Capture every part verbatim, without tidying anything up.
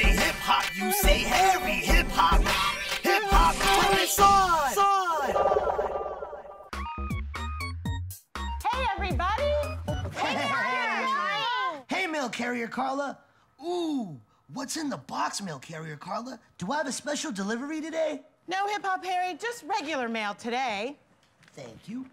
say hip-hop, you say Harry. Hip-hop, hip-hop, put it on. Hey, everybody. Hey, Carrier. Hey, mail carrier Carla. Ooh, what's in the box, mail carrier Carla? Do I have a special delivery today? No, Hip-Hop Harry, just regular mail today. Thank you.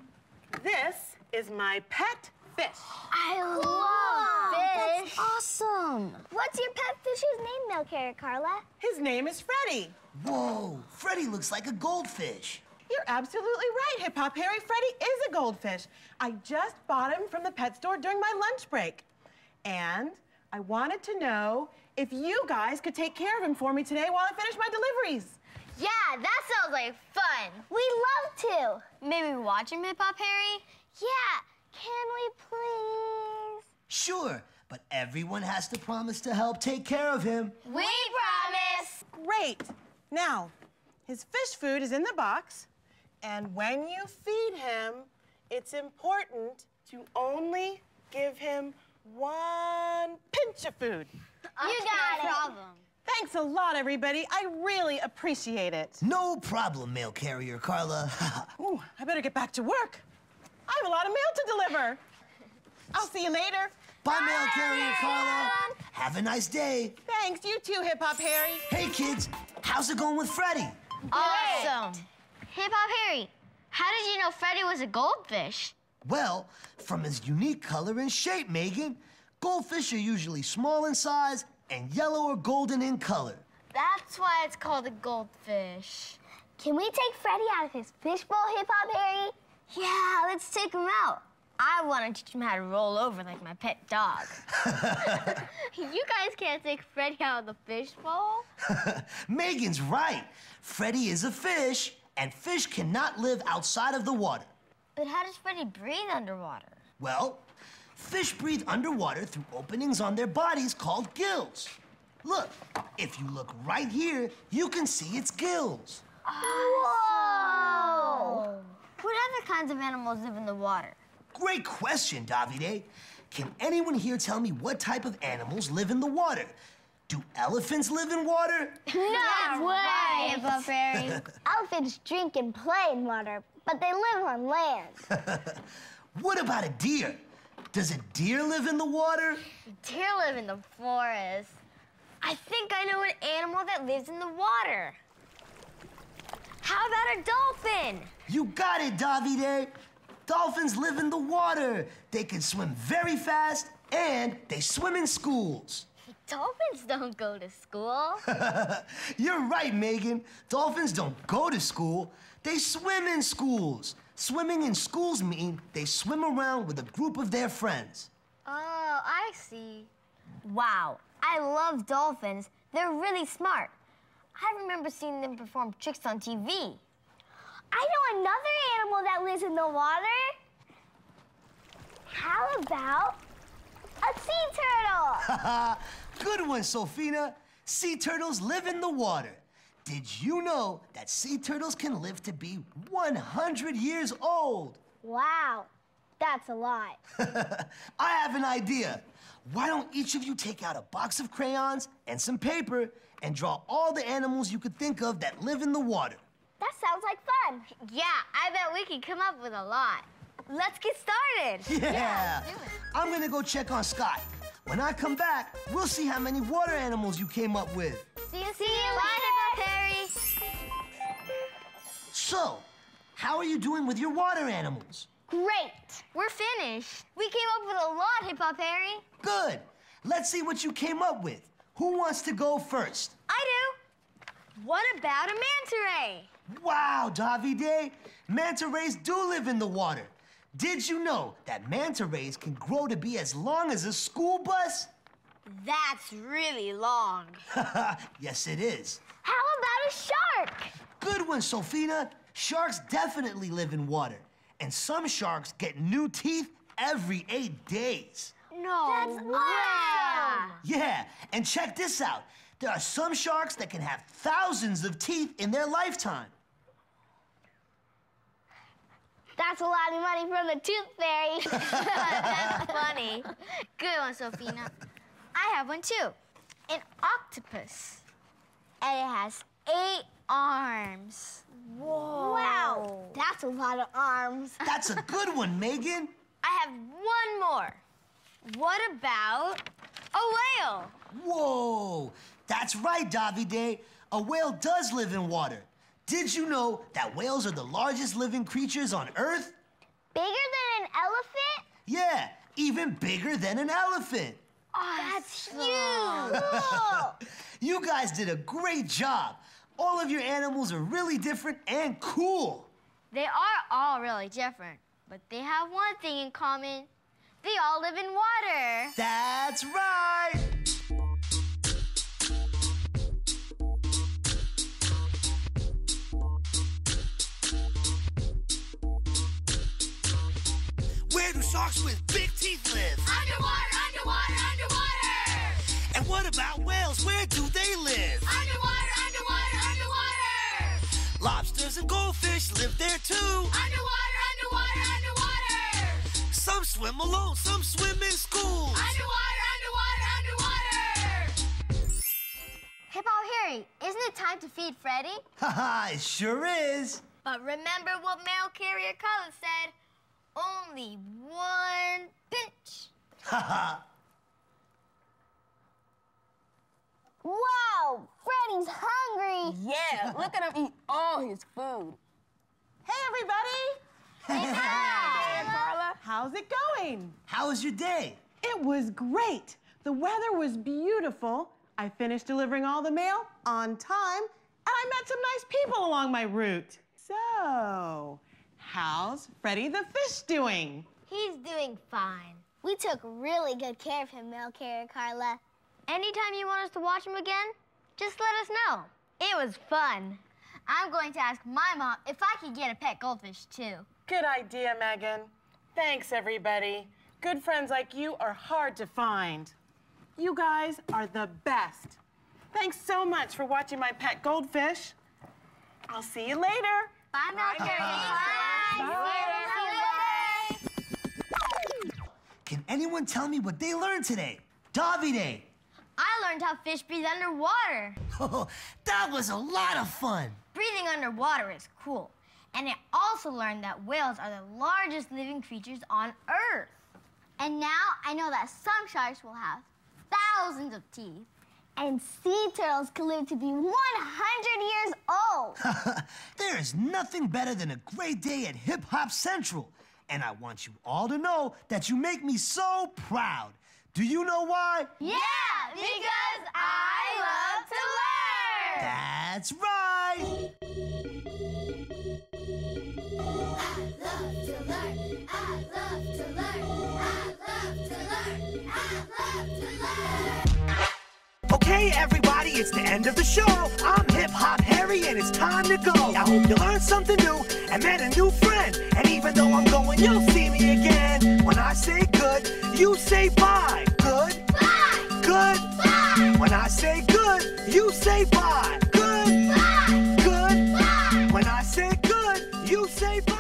This is my pet fish. I love fish. That's awesome. What's your pet fish's name, mail carrier Carla? His name is Freddy. Whoa, Freddy looks like a goldfish. You're absolutely right, Hip-Hop Harry. Freddy is a goldfish. I just bought him from the pet store during my lunch break. And I wanted to know if you guys could take care of him for me today while I finish my deliveries. Yeah, that sounds like fun. We'd love to. Maybe watch him, Hip-Hop Harry? Yeah. Can we please? Sure, but everyone has to promise to help take care of him. We promise! Great. Now, his fish food is in the box, and when you feed him, it's important to only give him one pinch of food. You got it. No problem. Thanks a lot, everybody. I really appreciate it. No problem, mail carrier Carla. Ooh, I better get back to work. I have a lot of mail to deliver. I'll see you later. Bye, Bye mail carrier Carla. Have a nice day. Thanks, you too, Hip-Hop Harry. Hey, kids, how's it going with Freddy? Awesome. Hip-Hop Harry, how did you know Freddy was a goldfish? Well, from his unique color and shape, Megan, goldfish are usually small in size and yellow or golden in color. That's why it's called a goldfish. Can we take Freddy out of his fishbowl, Hip-Hop Harry? Yeah, let's take him out. I want to teach him how to roll over like my pet dog. You guys can't take Freddy out of the fishbowl. Megan's right. Freddy is a fish, and fish cannot live outside of the water. But how does Freddy breathe underwater? Well, fish breathe underwater through openings on their bodies called gills. Look, if you look right here, you can see its gills. Whoa! What other kinds of animals live in the water? Great question, Davide. Can anyone here tell me what type of animals live in the water? Do elephants live in water? Not way, Hip-Hop Harry. Elephants drink and play in water, but they live on land. What about a deer? Does a deer live in the water? Deer live in the forest. I think I know an animal that lives in the water. How about a dolphin? You got it, Davide. Dolphins live in the water. They can swim very fast, and they swim in schools. Dolphins don't go to school. You're right, Megan. Dolphins don't go to school. They swim in schools. Swimming in schools mean they swim around with a group of their friends. Oh, I see. Wow, I love dolphins. They're really smart. I remember seeing them perform tricks on T V. I know another animal that lives in the water. How about a sea turtle? Good one, Sophina. Sea turtles live in the water. Did you know that sea turtles can live to be one hundred years old? Wow, that's a lot. I have an idea. Why don't each of you take out a box of crayons and some paper and draw all the animals you could think of that live in the water? That sounds like fun. Yeah, I bet we can come up with a lot. Let's get started. Yeah. yeah let's do it. I'm gonna go check on Scott. When I come back, we'll see how many water animals you came up with. See you, see you later, Perry. So, how are you doing with your water animals? Great. We're finished. We came up with a lot, Hip-Hop Harry. Good. Let's see what you came up with. Who wants to go first? I do. What about a manta ray? Wow, Davide. Manta rays do live in the water. Did you know that manta rays can grow to be as long as a school bus? That's really long. Yes, it is. How about a shark? Good one, Sophina. Sharks definitely live in water. And some sharks get new teeth every eight days. No That's way. Awesome. Yeah, and check this out. There are some sharks that can have thousands of teeth in their lifetime. That's a lot of money from the Tooth Fairy. That's funny. Good one, Sophina. I have one, too. an octopus. And it has eight arms. Whoa. Wow. That's a lot of arms. That's a good one, Megan. I have one more. What about a whale? Whoa. That's right, Davide. A whale does live in water. Did you know that whales are the largest living creatures on Earth? Bigger than an elephant? Yeah, even bigger than an elephant. Oh, that's huge! You guys did a great job. All of your animals are really different and cool. They are all really different, but they have one thing in common. They all live in water. That's right! Where do sharks with big teeth live? Underwater, underwater, underwater! And what about whales? Where do they live? Underwater, underwater, underwater! Lobsters and goldfish live there too. Underwater, underwater, underwater! Some swim alone, some swim in schools. Underwater, underwater, underwater! Hippo Harry, isn't it time to feed Freddy? Haha, it sure is! But remember what mail carrier Colin said. Only one pinch. Haha. Wow, Freddy's hungry. Yeah, look at him eat all his food. Hey, everybody. Hey, Hi, Hi, Carla. How's it going? How was your day? It was great. The weather was beautiful. I finished delivering all the mail on time, and I met some nice people along my route. So, how's Freddy the fish doing? He's doing fine. We took really good care of him, mail carrier Carla. Anytime you want us to watch him again, just let us know. It was fun. I'm going to ask my mom if I could get a pet goldfish, too. Good idea, Megan. Thanks, everybody. Good friends like you are hard to find. You guys are the best. Thanks so much for watching my pet goldfish. I'll see you later. Bye, Mail Carrier. Bye. Can anyone tell me what they learned today? Davide! I learned how fish breathe underwater. Oh, that was a lot of fun. Breathing underwater is cool. And I also learned that whales are the largest living creatures on Earth. And now I know that some sharks will have thousands of teeth. And sea turtles can live to be one hundred years old. There is nothing better than a great day at Hip Hop Central. And I want you all to know that you make me so proud. Do you know why? Yeah, because I love to learn. That's right. I love to learn. I love to learn. I love to learn. I love to learn. Okay, everybody, it's the end of the show. I'm Hip Hop Harry, and it's time to go. I hope you learned something new and met a new friend. And even though I'm going, you'll see me again. When I say good, you say bye. Good. Bye. Good. Bye. When I say good, you say bye. Good. Bye. Good. Bye. When I say good, you say bye.